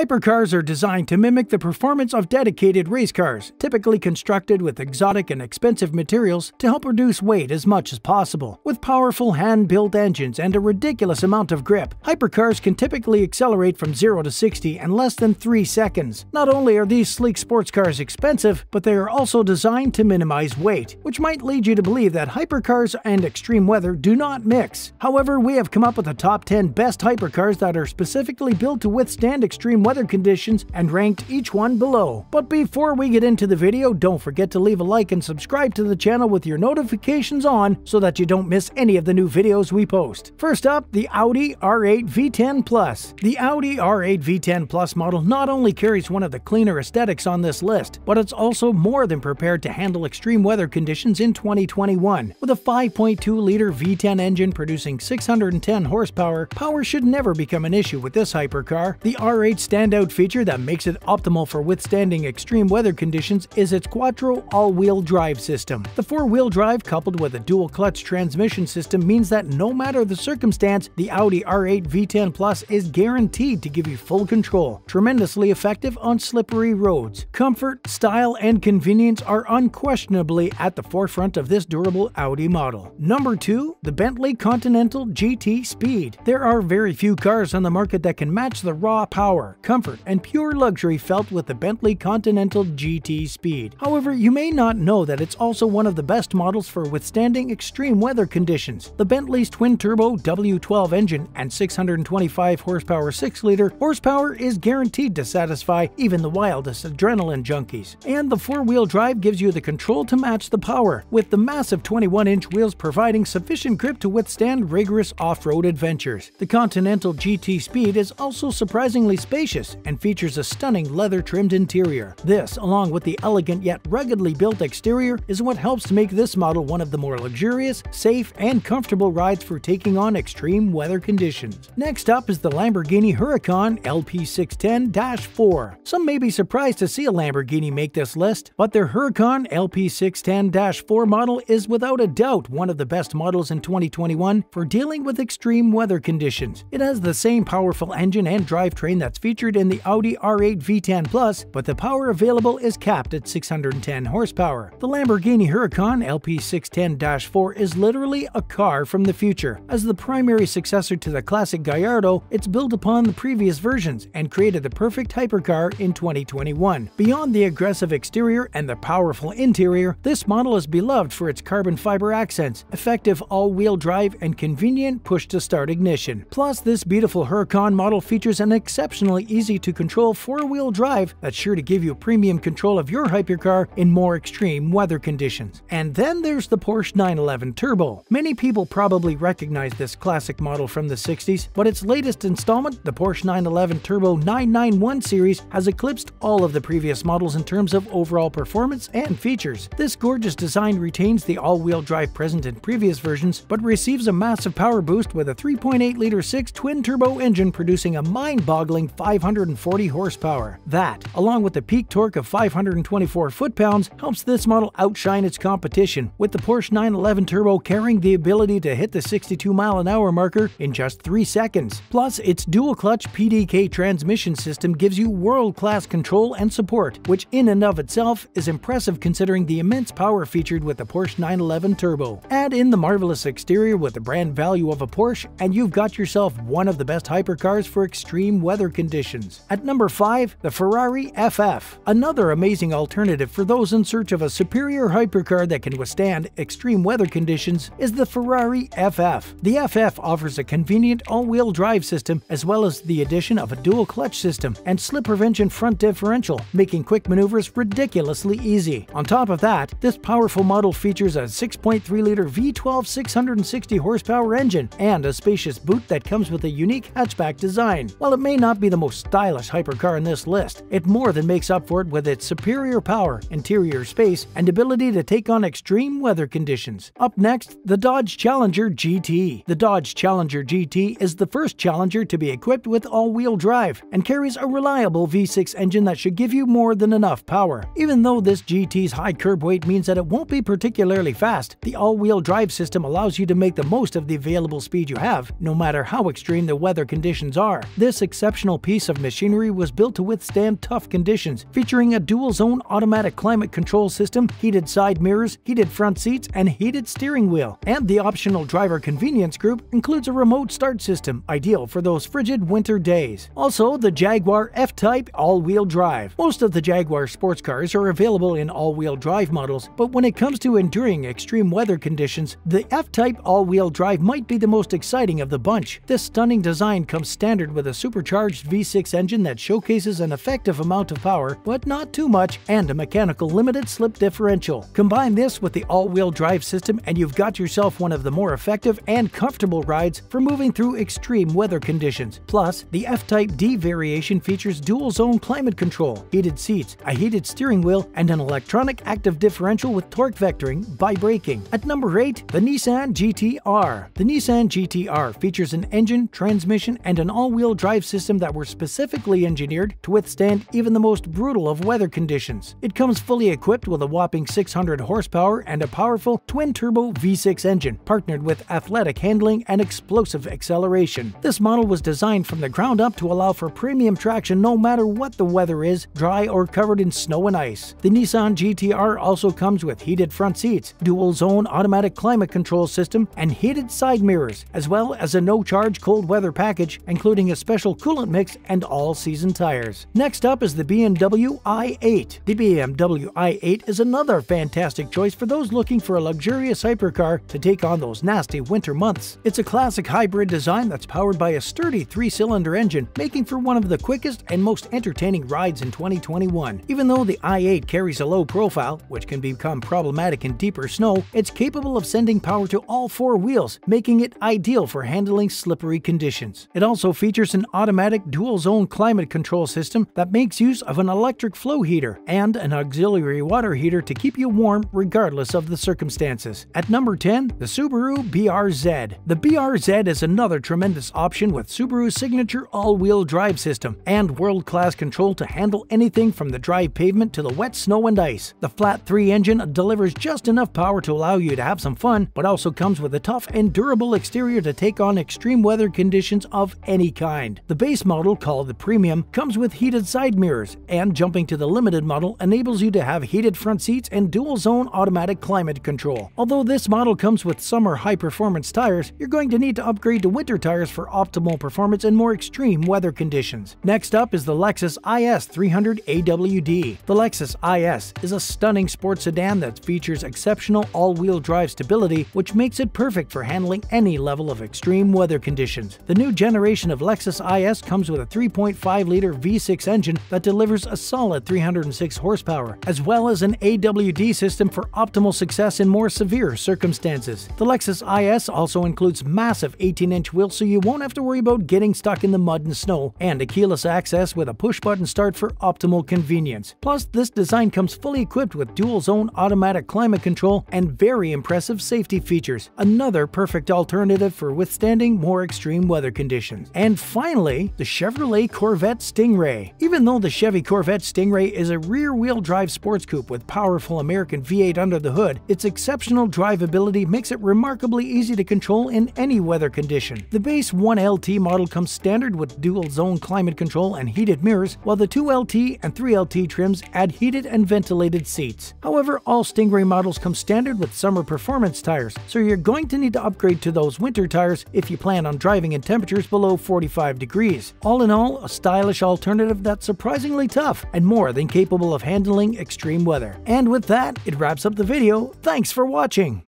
Hypercars are designed to mimic the performance of dedicated race cars, typically constructed with exotic and expensive materials to help reduce weight as much as possible. With powerful hand-built engines and a ridiculous amount of grip, hypercars can typically accelerate from 0 to 60 in less than 3 seconds. Not only are these sleek sports cars expensive, but they are also designed to minimize weight, which might lead you to believe that hypercars and extreme weather do not mix. However, we have come up with the top 10 best hypercars that are specifically built to withstand extreme weather conditions and ranked each one below. But before we get into the video, don't forget to leave a like and subscribe to the channel with your notifications on so that you don't miss any of the new videos we post. First up, the Audi R8 V10 Plus. The Audi R8 V10 Plus model not only carries one of the cleaner aesthetics on this list, but it's also more than prepared to handle extreme weather conditions in 2021. With a 5.2-liter V10 engine producing 610 horsepower, power should never become an issue with this hypercar. The R8's standout feature that makes it optimal for withstanding extreme weather conditions is its Quattro all-wheel drive system. The four-wheel drive coupled with a dual-clutch transmission system means that no matter the circumstance, the Audi R8 V10 Plus is guaranteed to give you full control, tremendously effective on slippery roads. Comfort, style, and convenience are unquestionably at the forefront of this durable Audi model. Number 2, the Bentley Continental GT Speed. There are very few cars on the market that can match the raw power, comfort, and pure luxury felt with the Bentley Continental GT Speed. However, you may not know that it's also one of the best models for withstanding extreme weather conditions. The Bentley's twin-turbo W12 engine and 625 horsepower 6-liter horsepower is guaranteed to satisfy even the wildest adrenaline junkies. And the four-wheel drive gives you the control to match the power, with the massive 21-inch wheels providing sufficient grip to withstand rigorous off-road adventures. The Continental GT Speed is also surprisingly spacious and features a stunning leather-trimmed interior. This, along with the elegant yet ruggedly built exterior, is what helps to make this model one of the more luxurious, safe, and comfortable rides for taking on extreme weather conditions. Next up is the Lamborghini Huracan LP610-4. Some may be surprised to see a Lamborghini make this list, but their Huracan LP610-4 model is without a doubt one of the best models in 2021 for dealing with extreme weather conditions. It has the same powerful engine and drivetrain that's featured in the Audi R8 V10 Plus, but the power available is capped at 610 horsepower. The Lamborghini Huracan LP610-4 is literally a car from the future. As the primary successor to the classic Gallardo, it's built upon the previous versions and created the perfect hypercar in 2021. Beyond the aggressive exterior and the powerful interior, this model is beloved for its carbon fiber accents, effective all-wheel drive, and convenient push-to-start ignition. Plus, this beautiful Huracan model features an exceptionally easy-to-control four-wheel drive that's sure to give you premium control of your hypercar in more extreme weather conditions. And then there's the Porsche 911 Turbo. Many people probably recognize this classic model from the 60s, but its latest installment, the Porsche 911 Turbo 991 series, has eclipsed all of the previous models in terms of overall performance and features. This gorgeous design retains the all-wheel drive present in previous versions, but receives a massive power boost with a 3.8-liter 6 twin-turbo engine producing a mind-boggling 540 horsepower. That, along with the peak torque of 524 foot-pounds, helps this model outshine its competition, with the Porsche 911 Turbo carrying the ability to hit the 62-mile-an-hour marker in just 3 seconds. Plus, its dual-clutch PDK transmission system gives you world-class control and support, which in and of itself is impressive considering the immense power featured with the Porsche 911 Turbo. Add in the marvelous exterior with the brand value of a Porsche, and you've got yourself one of the best hypercars for extreme weather conditions. At number 5, the Ferrari FF. Another amazing alternative for those in search of a superior hypercar that can withstand extreme weather conditions is the Ferrari FF. The FF offers a convenient all-wheel drive system as well as the addition of a dual-clutch system and slip-prevention front differential, making quick maneuvers ridiculously easy. On top of that, this powerful model features a 6.3-liter V12 660 horsepower engine and a spacious boot that comes with a unique hatchback design. While it may not be the most stylish hypercar in this list, it more than makes up for it with its superior power, interior space, and ability to take on extreme weather conditions. Up next, the Dodge Challenger GT. The Dodge Challenger GT is the first Challenger to be equipped with all-wheel drive and carries a reliable V6 engine that should give you more than enough power. Even though this GT's high curb weight means that it won't be particularly fast, the all-wheel drive system allows you to make the most of the available speed you have, no matter how extreme the weather conditions are. This exceptional piece of machinery was built to withstand tough conditions, featuring a dual-zone automatic climate control system, heated side mirrors, heated front seats, and heated steering wheel. And the optional driver convenience group includes a remote start system, ideal for those frigid winter days. Also, the Jaguar F-Type all-wheel drive. Most of the Jaguar sports cars are available in all-wheel drive models, but when it comes to enduring extreme weather conditions, the F-Type all-wheel drive might be the most exciting of the bunch. This stunning design comes standard with a supercharged V6 engine that showcases an effective amount of power, but not too much, and a mechanical limited slip differential. Combine this with the all-wheel drive system and you've got yourself one of the more effective and comfortable rides for moving through extreme weather conditions. Plus, the F-Type D variation features dual-zone climate control, heated seats, a heated steering wheel, and an electronic active differential with torque vectoring by braking. At number 8, the Nissan GT-R. The Nissan GT-R features an engine, transmission, and an all-wheel drive system that were specifically engineered to withstand even the most brutal of weather conditions. It comes fully equipped with a whopping 600 horsepower and a powerful twin-turbo V6 engine, partnered with athletic handling and explosive acceleration. This model was designed from the ground up to allow for premium traction no matter what the weather is, dry or covered in snow and ice. The Nissan GT-R also comes with heated front seats, dual-zone automatic climate control system, and heated side mirrors, as well as a no-charge cold weather package, including a special coolant mix and all-season tires. Next up is the BMW i8. The BMW i8 is another fantastic choice for those looking for a luxurious hypercar to take on those nasty winter months. It's a classic hybrid design that's powered by a sturdy three-cylinder engine, making for one of the quickest and most entertaining rides in 2021. Even though the i8 carries a low profile, which can become problematic in deeper snow, it's capable of sending power to all four wheels, making it ideal for handling slippery conditions. It also features an automatic dual-zone climate control system that makes use of an electric flow heater and an auxiliary water heater to keep you warm regardless of the circumstances. At number 10, the Subaru BRZ. The BRZ is another tremendous option with Subaru's signature all-wheel drive system and world-class control to handle anything from the dry pavement to the wet snow and ice. The flat 3 engine delivers just enough power to allow you to have some fun, but also comes with a tough and durable exterior to take on extreme weather conditions of any kind. The base model, called the Premium, comes with heated side mirrors, and jumping to the Limited model enables you to have heated front seats and dual-zone automatic climate control. Although this model comes with summer high-performance tires, you're going to need to upgrade to winter tires for optimal performance in more extreme weather conditions. Next up is the Lexus IS 300 AWD. The Lexus IS is a stunning sports sedan that features exceptional all-wheel drive stability, which makes it perfect for handling any level of extreme weather conditions. The new generation of Lexus IS comes with a 3.5-liter V6 engine that delivers a solid 306 horsepower, as well as an AWD system for optimal success in more severe circumstances. The Lexus IS also includes massive 18-inch wheels, so you won't have to worry about getting stuck in the mud and snow, and a keyless access with a push-button start for optimal convenience. Plus, this design comes fully equipped with dual-zone automatic climate control and very impressive safety features, another perfect alternative for withstanding more extreme weather conditions. And finally, the Chevrolet Corvette Stingray. Even though the Chevy Corvette Stingray is a rear-wheel drive sports coupe with powerful American V8 under the hood, its exceptional drivability makes it remarkably easy to control in any weather condition. The base 1LT model comes standard with dual-zone climate control and heated mirrors, while the 2LT and 3LT trims add heated and ventilated seats. However, all Stingray models come standard with summer performance tires, so you're going to need to upgrade to those winter tires if you plan on driving in temperatures below 45 degrees. All in all, a stylish alternative that's surprisingly tough and more than capable of handling extreme weather. And with that, it wraps up the video. Thanks for watching!